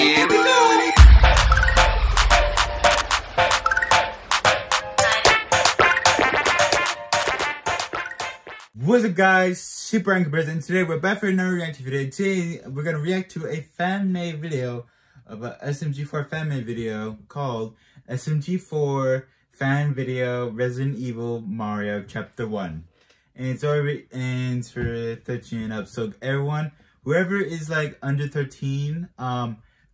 Here we go. What's up guys, SuperRacoonBros, and today we're back for another reaction video. Today we're gonna react to a fan-made video of an SMG4 fan-made video called SMG4 Fan Video Resident Evil Mario Chapter 1. And it's already ends for 13 and up. So everyone, whoever is like under 13,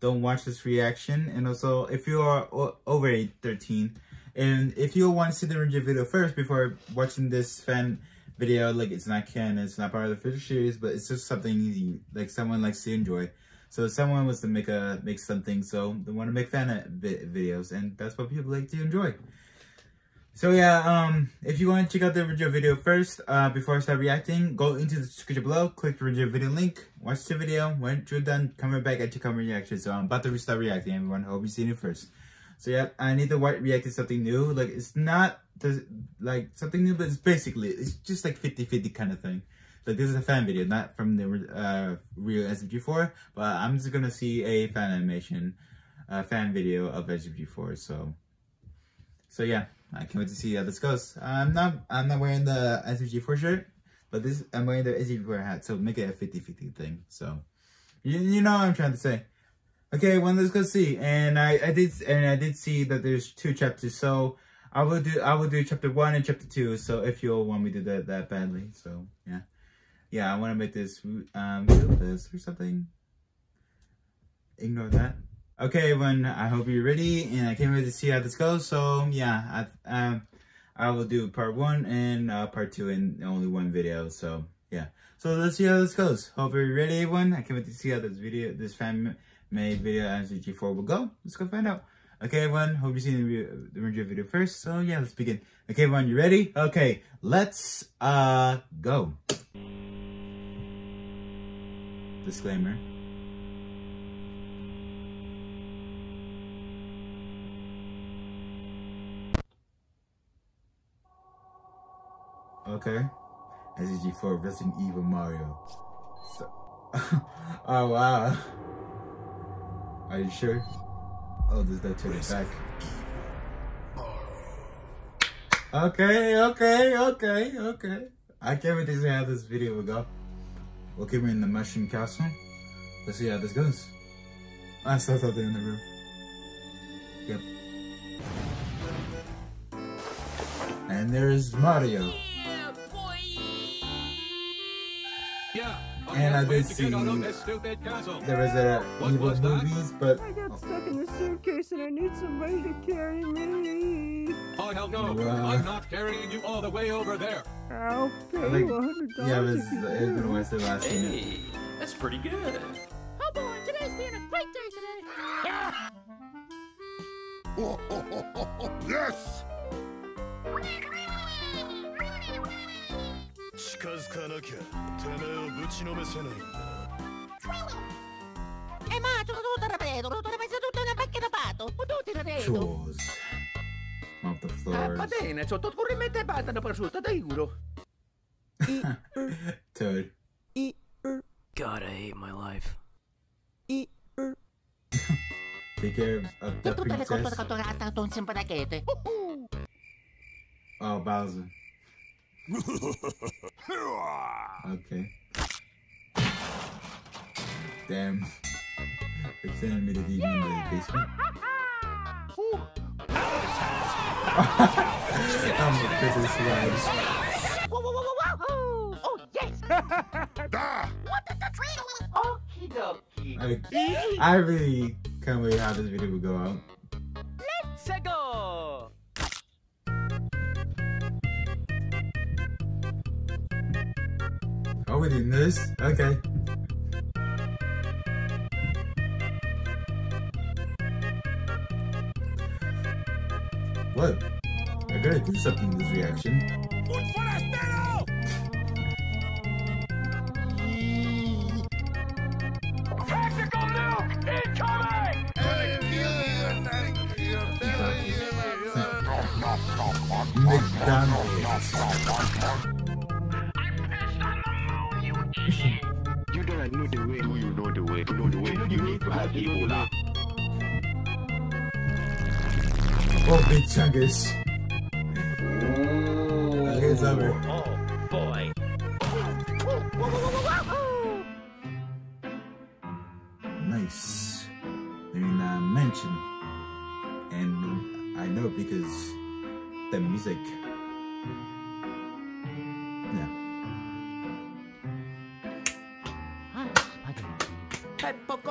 don't watch this reaction. And also, if you are over 13, and if you want to see the original video first before watching this fan video, like it's not canon, it's not part of the official series, but it's just something you, like someone likes to enjoy. So someone wants to make something, so they want to make fan videos, and that's what people like to enjoy. So yeah, if you want to check out the original video first, before I start reacting, go into the description below, click the original video link, watch the video. When you're done, come right back and check out my reaction. So I'm about to restart reacting, everyone. Hope you've seen it first. So yeah, I need to react to something new. Like it's not like something new, but it's basically just like 50-50 kind of thing. Like this is a fan video, not from the real SMG4, but I'm just gonna see a fan animation, fan video of SMG4. So yeah. I can't wait to see how this goes. I'm not wearing the SMG4 shirt, but I'm wearing the SMG4 hat, so make it a 50-50 thing. So you know what I'm trying to say. Okay, well let's go see. And I did see that there's two chapters, so I will do chapter 1 and chapter 2, so if you'll want me to do that badly. So yeah, I wanna make this this or something. Ignore that. Okay, everyone, I hope you're ready, and I can't wait to see how this goes. So yeah, I will do part 1 and part 2 in only one video. So yeah, so let's see how this goes. Hope you're ready, everyone. I can't wait to see how this fan-made video SMG4 will go. Let's go find out. Okay, everyone, hope you've seen the original video first. So yeah, let's begin. Okay, everyone, you ready? Okay, let's go. Disclaimer. Okay, SMG4 Resident Evil Mario. So, oh wow. Are you sure? Oh, there's no turning back. Okay. I can't wait to see how this video will go. Okay, we're in the mushroom castle. Let's see how this goes. I saw something in the room. Yep. And there's Mario. And I did see there was a evil movies, but I got stuck in the suitcase and I need somebody to carry me. Oh hell no! I'm not carrying you all the way over there. I'll pay $100. Yeah, it's been a waste of last minute. That's pretty good. Oh boy, today's being a great day today. Ah! Yes. Chores. Off the floors. Toad. God, I hate my life. Take care of the princess. Oh, Bowser. Okay. Damn. It's animated even in the basement. I'm a princess slide. Whoa, whoa, whoa, whoa, oh, yes! What did the tree do? Okie dokie. I really can't wait how this video will go out. Let's go! Are we doing this? Okay. What? I gotta do something with this reaction. Tactical nuke incoming! McDonald's. You know the way. Oh, big chungus. It's over. Oh, boy. Nice. They're in a mansion. And I know because the music.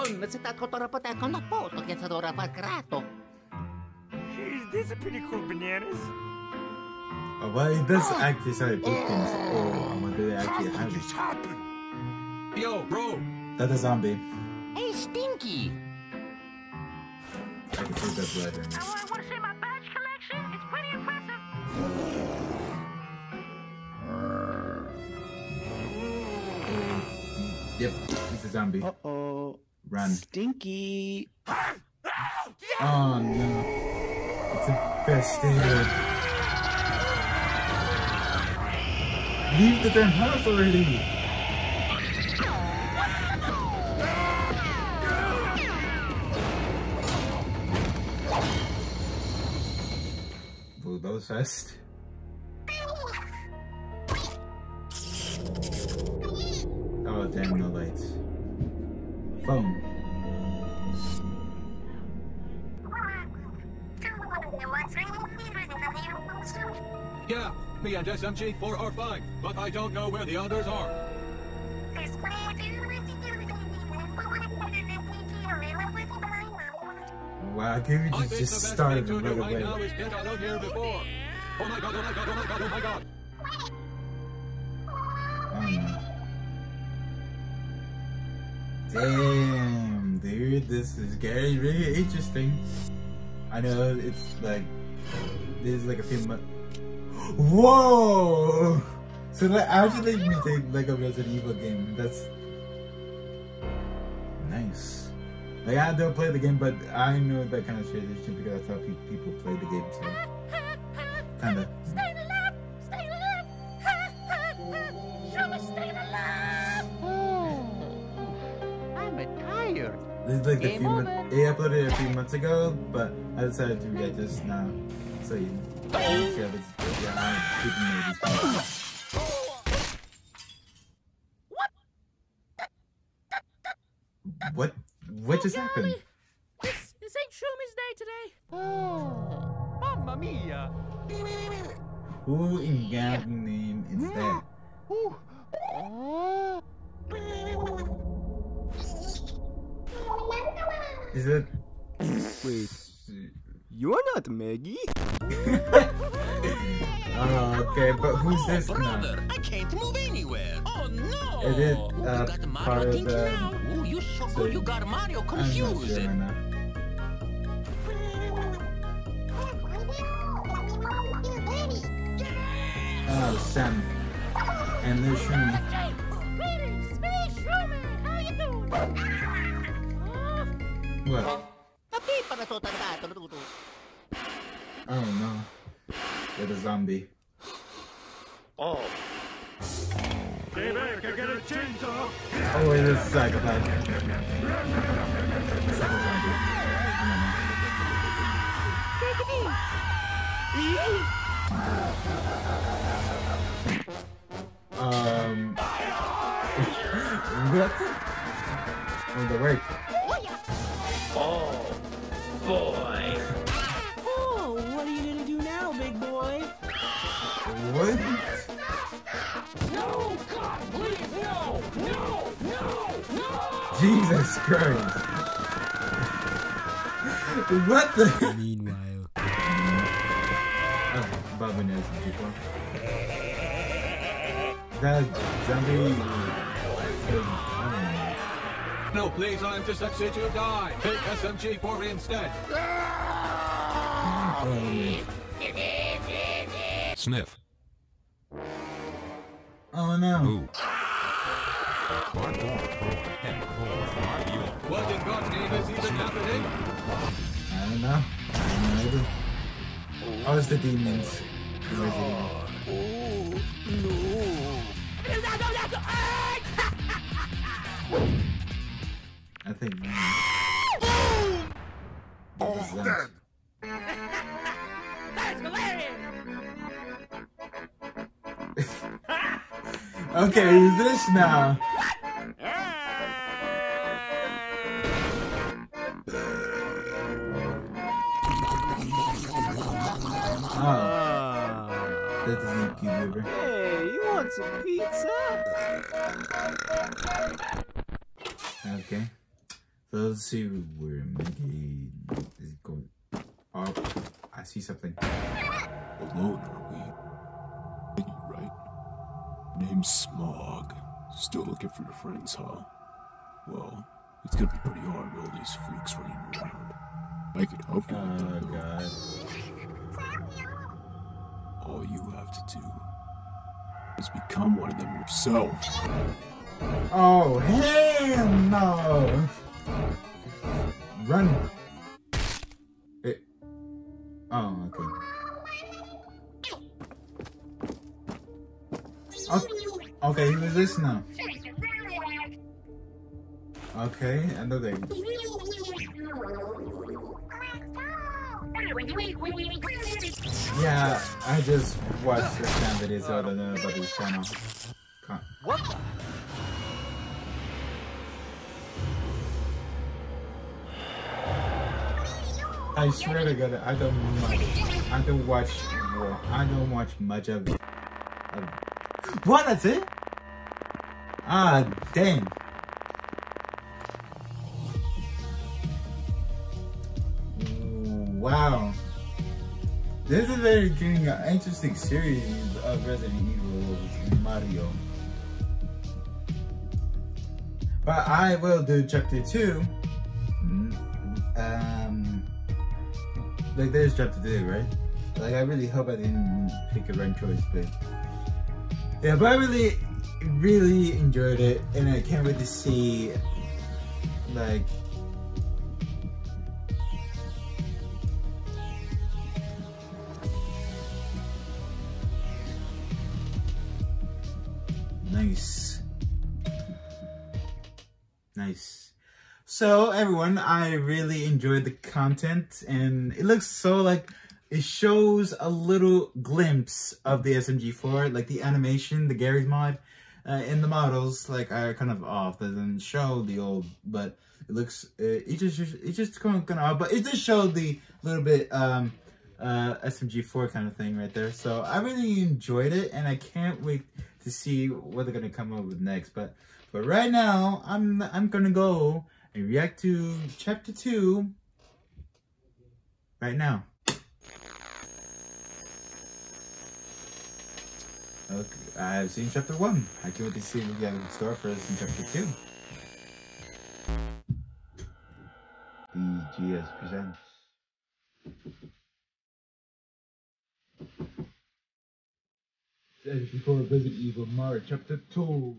These are pretty cool bananas. Oh, well, it does actually start to put things. Oh, I'm gonna do it actually. How did this happen? Yo, bro. That's a zombie. Hey, Stinky. I can see that blood in it. I want to see my badge collection. It's pretty impressive. Yep, it's a zombie. Uh oh. Run. Stinky. Oh no. It's infested. Leave the damn house already! Blew those fast. Oh damn, no lights. Phone. Yeah, me and SMG4 are fine, but I don't know where the others are. Wow, I can't even just start right away. Oh my god, oh my god, oh my god, oh my god. Damn, dude, this is getting really interesting. I know it's like, this is like a few months. Whoa! So that actually made me think like a Resident Evil game. That's nice. Like I don't play the game, but I know that kind of tradition because that's how people play the game too. Kinda. Stay alive! Stay alive! Show me stay alive! Oh, I'm tired. This is like the few months. I uploaded it a few months ago, but I decided to read just now. So you know. Yeah, what just happened? This ain't Shumi's day today. Oh, mamma mia! Who in God's name is that? Is it? Wait. You're not Meggy. Oh, okay, but who's this brother, now? I can't move anywhere. Oh no! Is it got Mario part of the? Ooh, you so cool. You got Mario confused. I'm not sure. Oh, Sam and there's Shumi. Greetings, me, Shumi. How you doing? What? Oh no, they're the zombie. Oh, it is psychopath. What? The right. Oh. Boy. Oh, what are you gonna do now, big boy? What? No, God, please, no, no, no, no! Jesus Christ! What the? Meanwhile, oh, Bobby knows before. That zombie. No, please, I'm just upset you die. Take SMG4 instead. Sniff. Oh no. What in God's name is even happening? I don't know. Oh, it's the demons. Oh, no. I I think. What is that? That's hilarious. Okay, who's this now? Oh, that doesn't keep moving. Hey, you want some pizza? Okay, so let's see where Meggy is going. Oh, I see something. Alone are we? Meggy, right? Name's Smog. Still looking for your friends, huh? Well, it's gonna be pretty hard with all these freaks running around. I could help you with that. Oh, God. All you have to do is become one of them yourself. Oh, hell no! Run! It... Oh, okay. Okay, who is this now? Okay, another. Yeah, I just watched this kind of video, so I don't know about this channel. What? I swear to God, I don't watch much of it. What? That's it? Ah, damn. Wow. This is very getting an interesting series of Resident Evil and Mario. But I will do chapter 2. Like there's chapter 2, right? Like I really hope I didn't pick a right choice, but yeah, but I really enjoyed it, and I can't wait to see like nice. So everyone, I really enjoyed the content, and it looks so like it shows a little glimpse of the SMG4, like the animation, the Garry's Mod, and the models like are kind of off. It doesn't show the old, but it looks it just kind of off, but it just showed the little bit SMG4 kind of thing right there. So I really enjoyed it, and I can't wait to see what they're gonna come up with next. But right now, I'm gonna go and react to chapter 2 right now. Okay, I've seen chapter 1. I can't wait to see what we have in store for us in chapter 2. DGS presents. Before Resident Evil Mario chapter 2.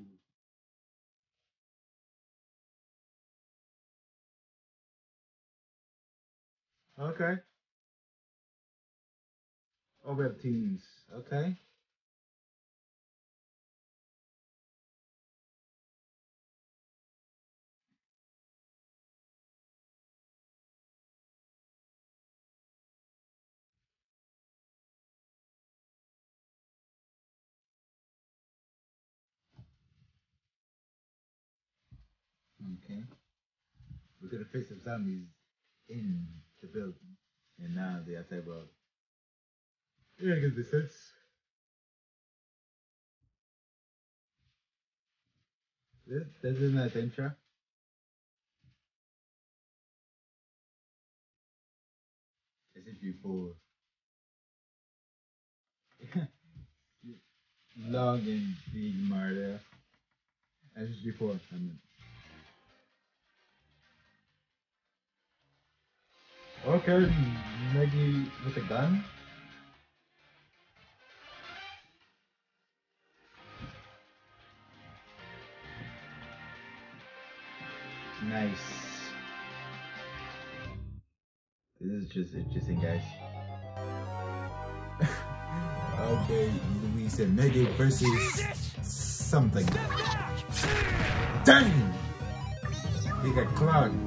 Okay. Oh, we have teams. Okay. Okay. We're gonna face some zombies in the building, and now the outside world. Yeah, I guess this is. This is not intro. This is before. Long and big Mario. This is before. I mean. Okay, Meggy with a gun. Nice. This is just interesting, guys. Okay, Luis and Meggy versus something. Dang! He got clouded.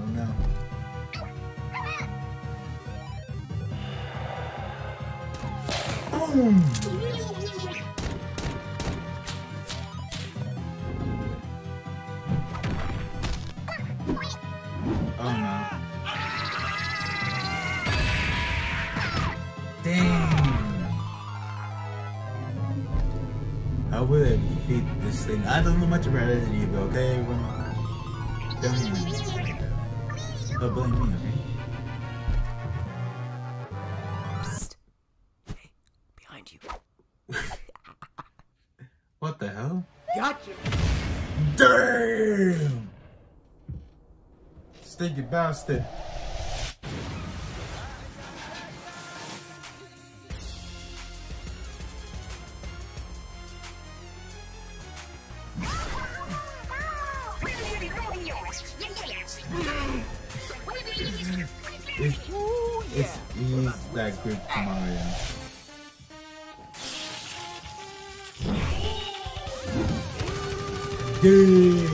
Oh no. Boom! Oh no. Dang! I would have defeated this thing. I don't know much about Resident Evil, okay? Everyone, don't even. Don't blame me, okay? Psst. Hey, behind you. What the hell? Gotcha! Damn! Stinky bastard. That good for Mario. Dude.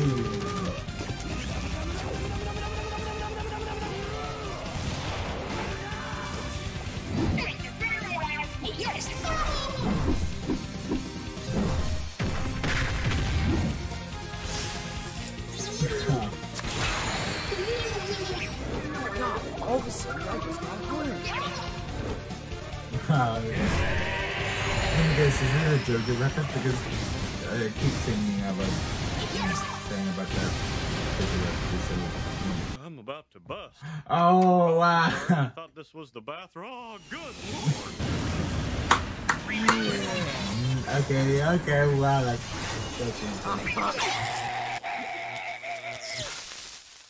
Because I keep thinking about that. I'm about to bust. Oh wow! I thought this was the bathroom. Oh, good lord! Yeah. Okay, okay, wow, that's interesting.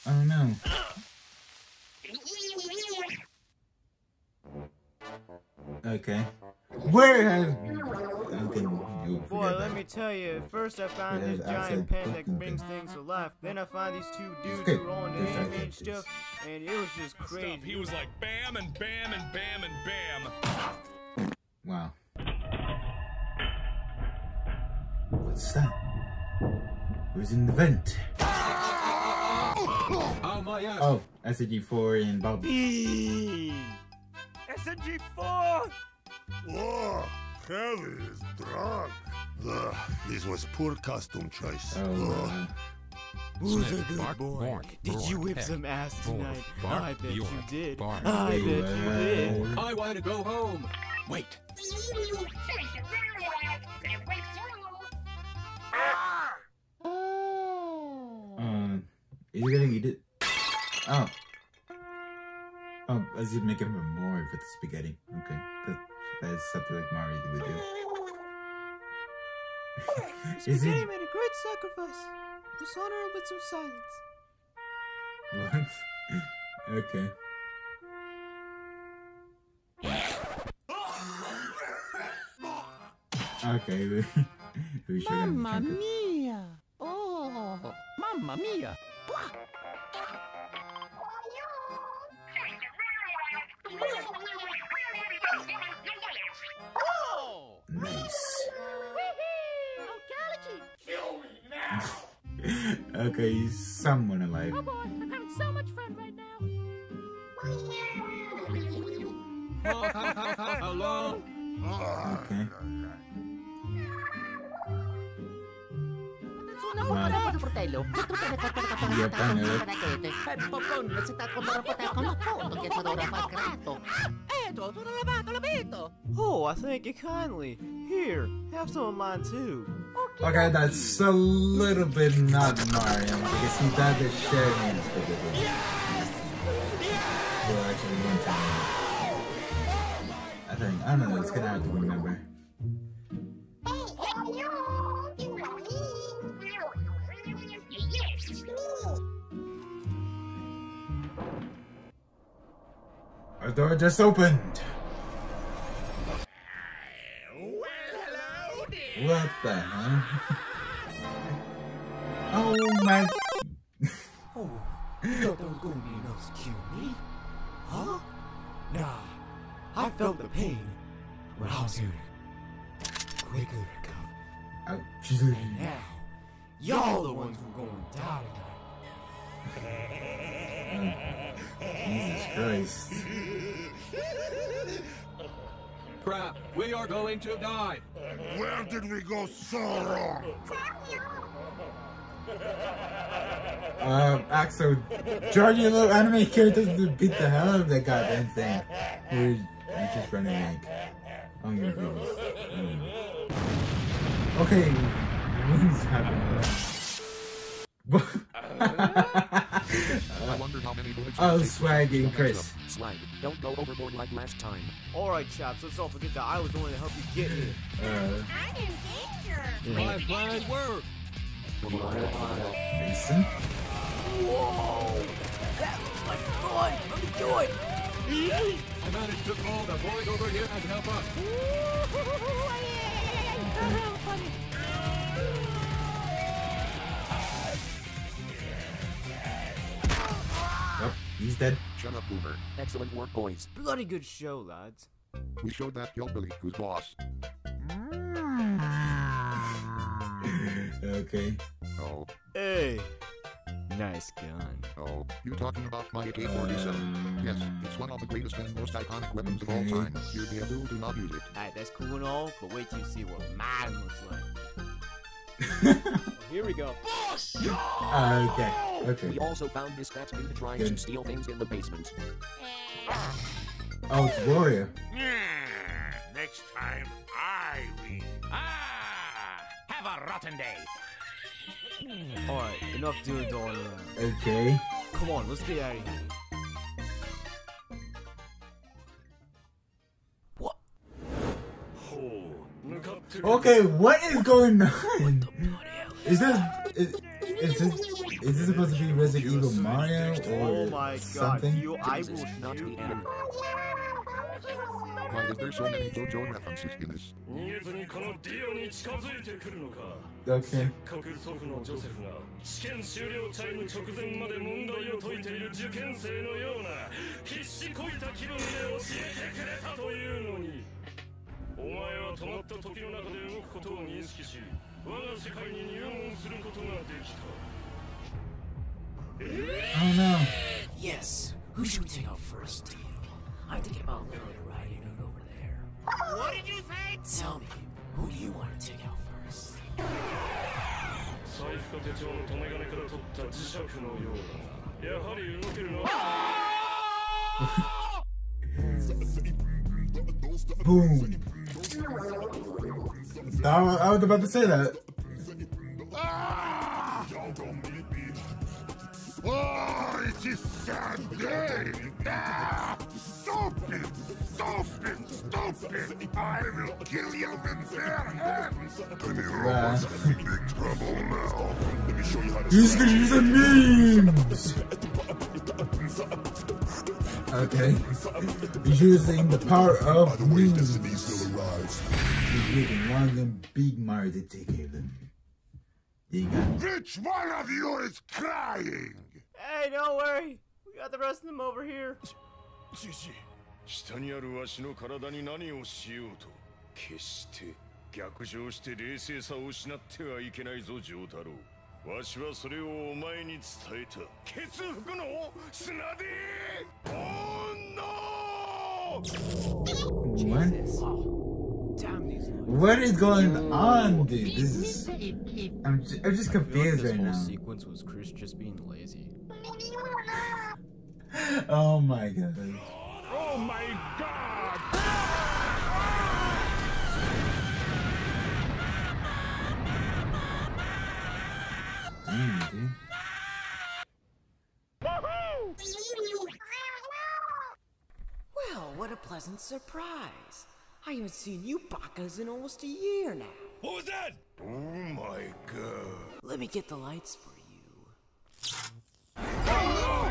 Oh no. Okay. Where? Okay. Boy, let me tell you, first I found this giant pen that brings things to life. Then I find these two dudes who are on the anime stuff, and it was just crazy. He was like bam and bam and bam and bam. Wow. What's that? It was in the vent. Oh my god. Oh, SMG4 and Bobby. SMG4! Whoa, Kelly is drunk. This was poor costume choice. Who's a good boy? Did you whip some ass tonight? I bet you did. I bet you did. I want to go home. Wait. Is he gonna eat it? Oh. Oh, I should make him more if it's spaghetti. Okay, that is something like Mario would do. Spaghetti made a great sacrifice. Let's honor him with some silence. What? Okay. Okay, we should have Mamma mia! Oh, mamma mia! Nice. Okay, he's someone alive. Oh boy, I'm having so much fun right now. Hello. Okay. Oh, I thank you kindly. Here, have some of mine too. Okay, that's a little bit not Mario. Because he died to share me this bit of it. Well, actually, one time. I think, I don't know, it's gonna have to remember. The door just opened. Well, hello there. What the hell? Oh my! Oh, you don't go be no excuse me, huh? Nah, I felt the pain. Rouse you, quickly recover. And now Y'all the ones who gonna die tonight. Jesus Christ. Crap, we are going to die. Where did we go so wrong? Axel, George, your little anime characters beat the hell out of that goddamn thing. We're just running like. I'm gonna do this. Okay, what's happening? I wondered how many bullets. Oh, swagging, Chris. Swag. Don't go overboard like last time. All right, chaps. Let's all forget that I was the one to help you get here. I'm in danger. My blind work. Mason. Whoa! That looks like fun. Let me do it. I managed to call the boys over here and help us. Oh, funny. Oh, he's dead. Shut up, Boomer. Excellent work, boys. Bloody good show, lads. We showed that hillbilly who's boss. Okay. Oh. Hey. Nice gun. Oh, you talking about my AK-47? Yes, it's one of the greatest and most iconic weapons of all time. You'd be a fool to not use it. Alright, that's cool and all, but wait till you see what mine looks like. Well, here we go. Okay. We also found this statue trying to steal things in the basement. Oh, it's Gloria. Next time, I win. Ah! Have a rotten day. Alright, enough doing all that. Okay. Come on, let's get out of here. What? Oh, look up to okay, what is going on? Is this supposed to be Resident Evil Mario or something? Oh my god, I will not be angry. Why is there so many JoJo references in this? Okay. Oh no. Yes. Who should we take out first, deal? I think about Lily riding out over there. What did you say? Tell me, who do you want to take out first? Boom. I was about to say that. Oh, it is sad day! Ah, stop it! Stop it! Stop it! I will kill you with their hands! Any robots in big trouble now. Let me show you how to use the memes! Okay. Using the power of the way destiny still arrives. You're giving one of them big Mario to take care of them. Which one of you is crying? Hey, don't worry. We got the rest of them over here. What? What is going on, dude? This is... I'm just confused right now. This whole sequence was Chris just being lazy. Oh my god. Oh my god! Damn, dude. Well, what a pleasant surprise. I haven't seen you bakas in almost a year now. What was that? Oh my god. Let me get the lights for you. Oh,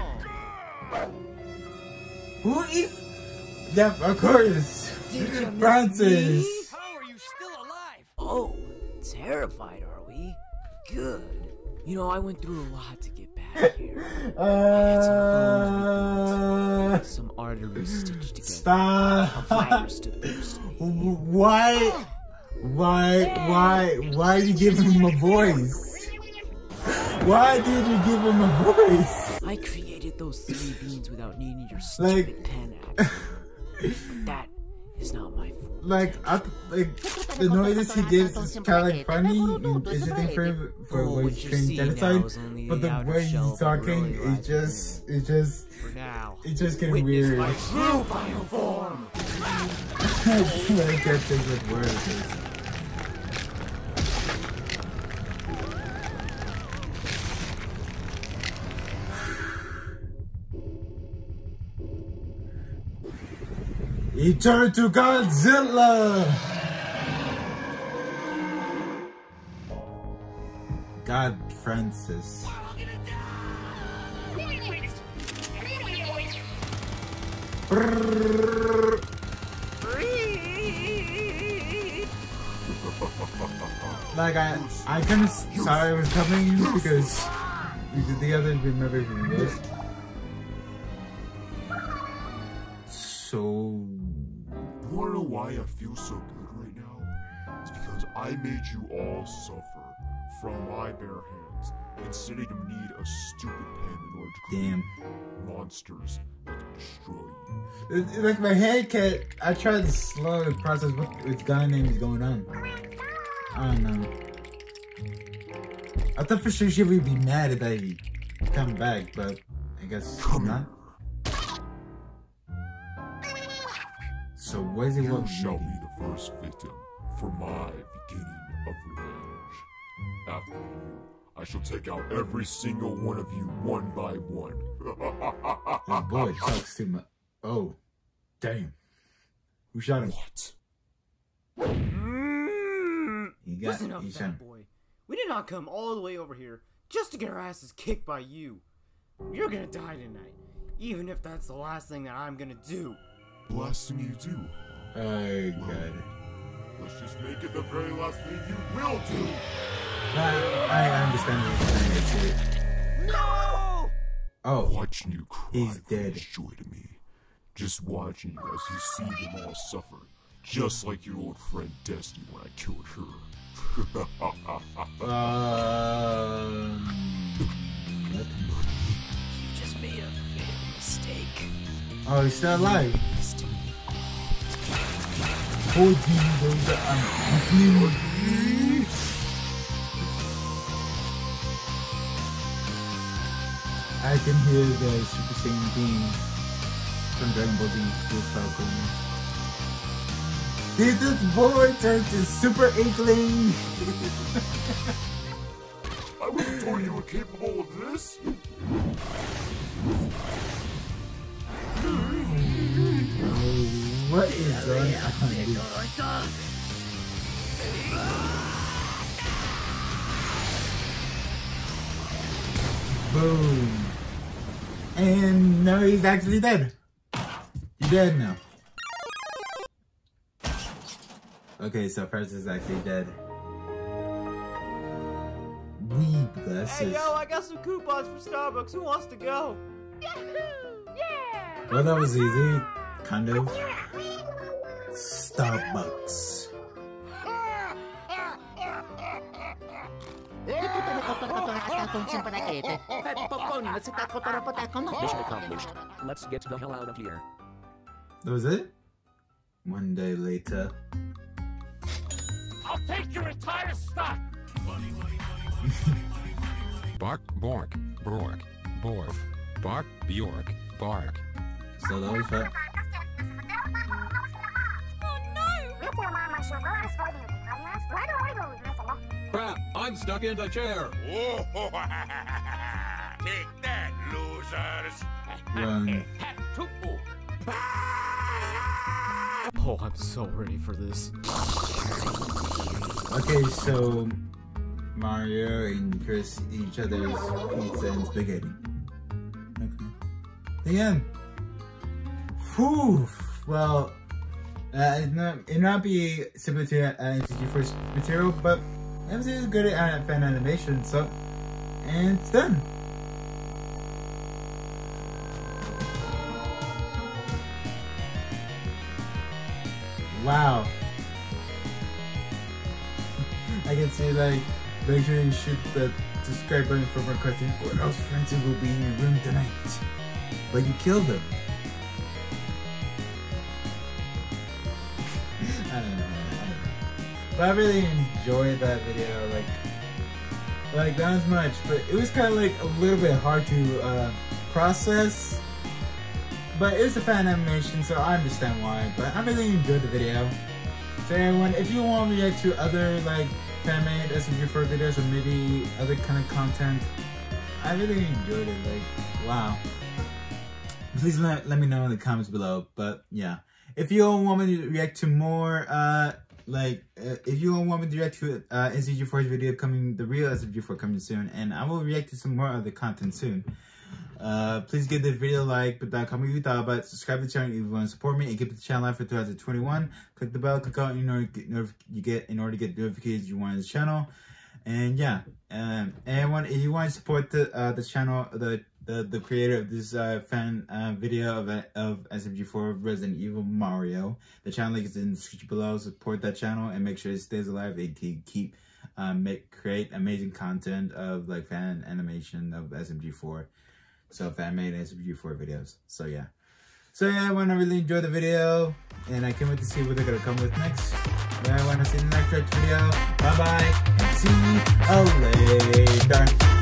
who is? Yep, of course. Francis. How are you still alive? Oh, terrified are we? Good. You know, I went through a lot to get back here. I had some bones with some arteries stitched together. Stop! A virus to boost me. Why? Why? Why? Why are you giving him a voice? Why did you give him a voice? I created those silly beans without needing your stupid pen app. That is not my fault. Like, the noises he gives is kind of like funny and interesting for a way to train genocide, but the way he's talking is just, it's just getting weird. My true final form. I can't get things with words. He turned to Godzilla! God, Francis. Like, I kind of saw it was coming because the others remember who it was. So... You wanna know why I feel so good right now? It's because I made you all suffer from my bare hands, instead of need a stupid pen in order to create monsters that destroy you. It's like my head can't. I tried to slow the process. What goddamn is going on? I don't know. I thought for sure she would be mad if I come back, but I guess not. So what is it? You shall be the first victim for my beginning of revenge. After you, I shall take out every single one of you one by one. Oh boy, it sucks too much. Oh, damn. Who shot him? What? Listen up, fat boy. We did not come all the way over here just to get our asses kicked by you. You're gonna die tonight, even if that's the last thing that I'm gonna do. Last thing you do. Oh god. Let's just make it the very last thing you will do. I understand what you're saying. No. Oh. Watching you cry. He's dead. Joy to me. Just watching you as you see them all suffer, just like your old friend Destiny when I killed her. You just made a fatal mistake. Oh, he's still alive. Oh, I can hear the Super Saiyan theme from Dragon Ball Z with Falcon. Did this boy turn to Super Inkling? I would have told you were capable of this. What is going on here? Boom. And now he's actually dead. He's dead now. Okay, so Francis is actually dead. Weep glasses. Hey yo, I got some coupons for Starbucks. Who wants to go? Yeah. Well, that was easy. Kind of. Starbucks. Let's get the hell out of here. That was it? One day later. I'll take your entire stock. Bark, bork, bork, borf, bark, bjork, bark. So that was that. Crap, I'm stuck in the chair. Take that, losers. Run. Oh, I'm so ready for this. Okay, so Mario and Chris eat each other's pizza and spaghetti. Okay. The end. Whew. Well, it not be similar to SMG4 material, but MC is good at fan animation, so, and it's done. Wow. I can see, like, make sure you shoot the subscribe button for more content, or else Francie will be in your room tonight. But you killed him. I don't know. But I really enjoyed that video, like not as much, but it was kind of like a little bit hard to process. But it was a fan animation, so I understand why, but I really enjoyed the video. So everyone, if you want me to react to other like fan-made SMG4 videos or maybe other kind of content, I really enjoyed it, like, wow. Please let me know in the comments below, but yeah. If you all want me to react to more, if you all want me to react to SMG4's video coming, the real SMG4 coming soon, and I will react to some more other content soon. Please give this video a like, put down a comment what you thought about it, subscribe to the channel if you want to support me, and keep the channel live for 2021. Click the bell, click out in order to get notifications you want on this channel. And yeah, everyone, if you want to support the channel, the creator of this fan video of SMG4 Resident Evil Mario, the channel link is in the description below. Support that channel and make sure it stays alive. They can keep create amazing content of like fan animation of SMG4. So fan made SMG4 videos. So yeah, everyone, I really enjoyed the video, and I can't wait to see what they're gonna come with next. But I want to see you in the next video. Bye bye. And see you later.